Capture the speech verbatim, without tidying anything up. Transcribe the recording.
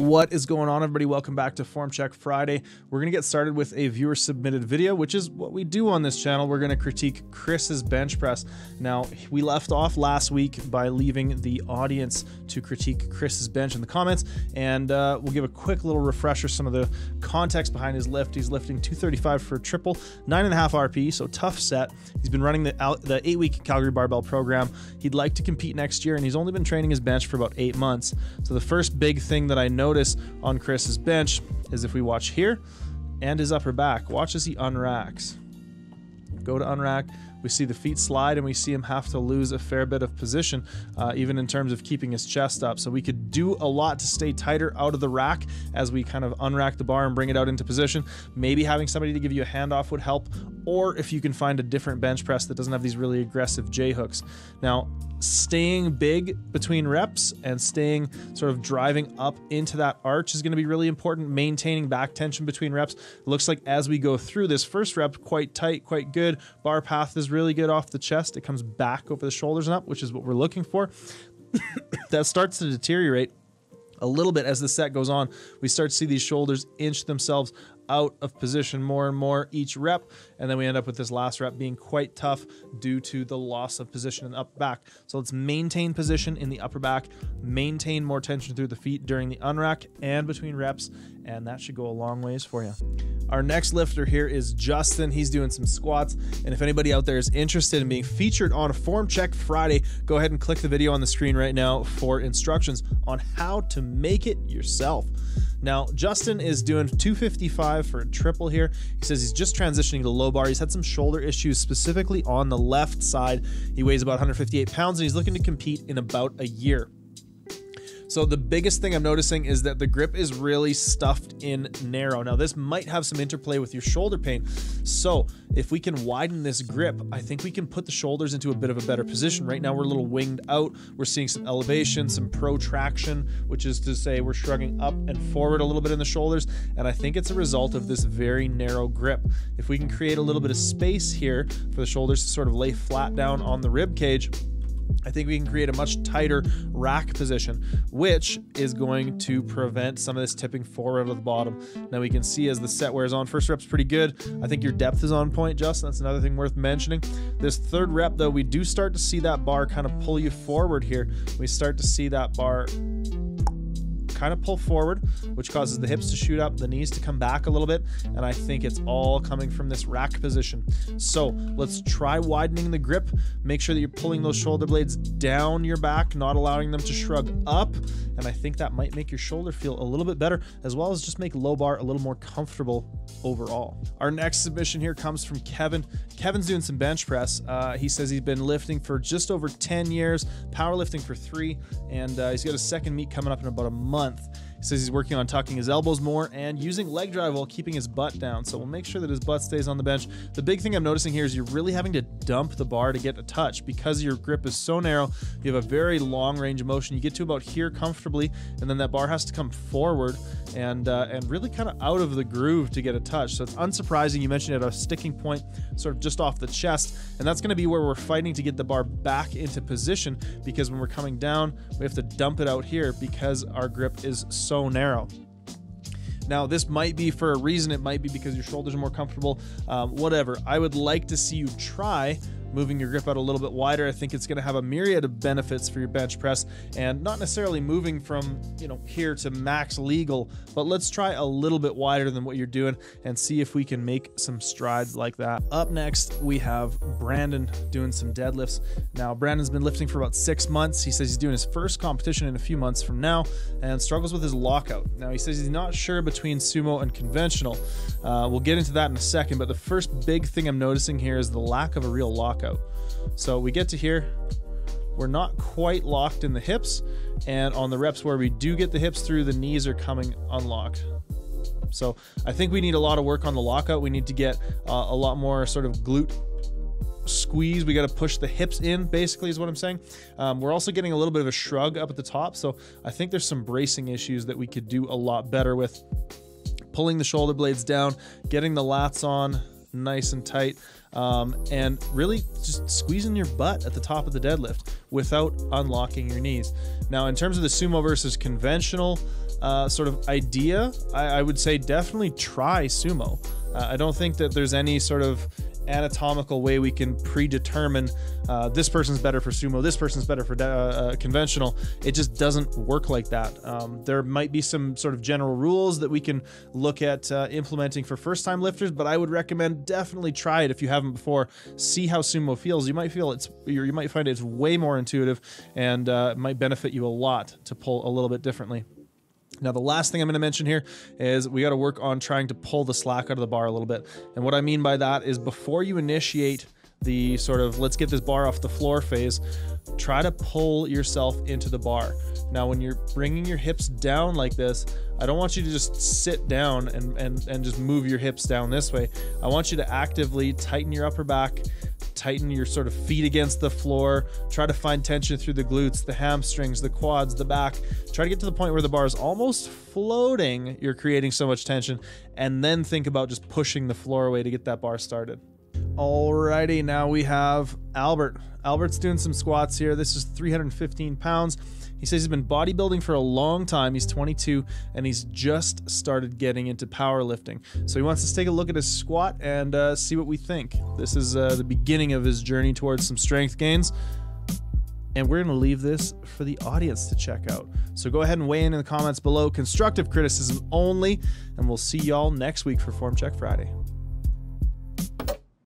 What is going on, everybody? Welcome back to Form Check Friday. We're going to get started with a viewer submitted video, which is what we do on this channel. We're going to critique Chris's bench press. Now, we left off last week by leaving the audience to critique Chris's bench in the comments, and uh, we'll give a quick little refresher, some of the context behind his lift. He's lifting two thirty-five for a triple, nine and a half R P, so tough set. He's been running the, the eight-week Calgary Barbell program. He'd like to compete next year, and he's only been training his bench for about eight months. So the first big thing that I notice on Chris's bench is, if we watch here and his upper back, watch as he unracks. Go to unrack, we see the feet slide and we see him have to lose a fair bit of position, uh, even in terms of keeping his chest up. So we could do a lot to stay tighter out of the rack as we kind of unrack the bar and bring it out into position. Maybe having somebody to give you a handoff would help, or if you can find a different bench press that doesn't have these really aggressive J hooks. Now, staying big between reps and staying sort of driving up into that arch is going to be really important. Maintaining back tension between reps. It looks like as we go through this first rep, quite tight, quite good. Bar path is really good off the chest. It comes back over the shoulders and up, which is what we're looking for. That starts to deteriorate a little bit as the set goes on. We start to see these shoulders inch themselves out of position more and more each rep, and then we end up with this last rep being quite tough due to the loss of position in the upper back. So let's maintain position in the upper back, maintain more tension through the feet during the unrack and between reps, and that should go a long ways for you. Our next lifter here is Justin. He's doing some squats, and if anybody out there is interested in being featured on a Form Check Friday, go ahead and click the video on the screen right now for instructions on how to make it yourself. Now, Justin is doing two fifty-five for a triple here. He says he's just transitioning to low bar. He's had some shoulder issues, specifically on the left side. He weighs about one hundred fifty-eight pounds, and he's looking to compete in about a year. So the biggest thing I'm noticing is that the grip is really stuffed in narrow. Now, this might have some interplay with your shoulder pain. So if we can widen this grip, I think we can put the shoulders into a bit of a better position. Right now, we're a little winged out. We're seeing some elevation, some protraction, which is to say we're shrugging up and forward a little bit in the shoulders. And I think it's a result of this very narrow grip. If we can create a little bit of space here for the shoulders to sort of lay flat down on the rib cage, I think we can create a much tighter rack position, which is going to prevent some of this tipping forward to the bottom. Now we can see as the set wears on, first rep's pretty good. I think your depth is on point, Justin. That's another thing worth mentioning. This third rep, though, we do start to see that bar kind of pull you forward here. We start to see that bar kind of pull forward, which causes the hips to shoot up, the knees to come back a little bit, and I think it's all coming from this rack position. So let's try widening the grip. Make sure that you're pulling those shoulder blades down your back, not allowing them to shrug up, and I think that might make your shoulder feel a little bit better, as well as just make low bar a little more comfortable overall. Our next submission here comes from Kevin. Kevin's doing some bench press. Uh, he says he's been lifting for just over ten years, powerlifting for three, and uh, he's got a second meet coming up in about a month. He says he's working on tucking his elbows more and using leg drive while keeping his butt down. So we'll make sure that his butt stays on the bench. The big thing I'm noticing here is you're really having to dump the bar to get a touch because your grip is so narrow. You have a very long range of motion. You get to about here comfortably, and then that bar has to come forward and uh, and really kind of out of the groove to get a touch. So it's unsurprising. You mentioned at a sticking point, sort of just off the chest, and that's going to be where we're fighting to get the bar back into position, because when we're coming down, we have to dump it out here because our grip is so narrow. Now, this might be for a reason. It might be because your shoulders are more comfortable, um, whatever. I would like to see you try moving your grip out a little bit wider. I think it's going to have a myriad of benefits for your bench press, and not necessarily moving from, you know, here to max legal, but let's try a little bit wider than what you're doing and see if we can make some strides like that. Up next, we have Brandon doing some deadlifts. Now, Brandon's been lifting for about six months. He says he's doing his first competition in a few months from now and struggles with his lockout. Now, he says he's not sure between sumo and conventional. Uh, we'll get into that in a second, but the first big thing I'm noticing here is the lack of a real lockout. Out. So we get to here, we're not quite locked in the hips, and on the reps where we do get the hips through, the knees are coming unlocked. So I think we need a lot of work on the lockout. We need to get uh, a lot more sort of glute squeeze. We got to push the hips in, basically, is what I'm saying. Um, we're also getting a little bit of a shrug up at the top, so I think there's some bracing issues that we could do a lot better with. Pulling the shoulder blades down, getting the lats on nice and tight, um, and really just squeezing your butt at the top of the deadlift without unlocking your knees. Now, in terms of the sumo versus conventional, uh, sort of idea, I, I would say definitely try sumo. Uh, I don't think that there's any sort of anatomical way we can predetermine uh, this person's better for sumo, this person's better for uh, uh, conventional. It just doesn't work like that. Um, there might be some sort of general rules that we can look at uh, implementing for first-time lifters, but I would recommend definitely try it if you haven't before. See how sumo feels. You might feel it's, you might find it's way more intuitive, and uh, it might benefit you a lot to pull a little bit differently. Now, the last thing I'm going to mention here is we got to work on trying to pull the slack out of the bar a little bit. And what I mean by that is before you initiate the sort of let's get this bar off the floor phase, try to pull yourself into the bar. Now, when you're bringing your hips down like this, I don't want you to just sit down and, and, and just move your hips down this way. I want you to actively tighten your upper back, tighten your sort of feet against the floor, try to find tension through the glutes, the hamstrings, the quads, the back. Try to get to the point where the bar is almost floating. You're creating so much tension, and then think about just pushing the floor away to get that bar started. Alrighty, now we have Albert. Albert's doing some squats here. This is three hundred fifteen pounds. He says he's been bodybuilding for a long time. He's twenty-two and he's just started getting into powerlifting. So he wants us to take a look at his squat and uh, see what we think. This is uh, the beginning of his journey towards some strength gains. And we're going to leave this for the audience to check out. So go ahead and weigh in in the comments below. Constructive criticism only. And we'll see y'all next week for Form Check Friday.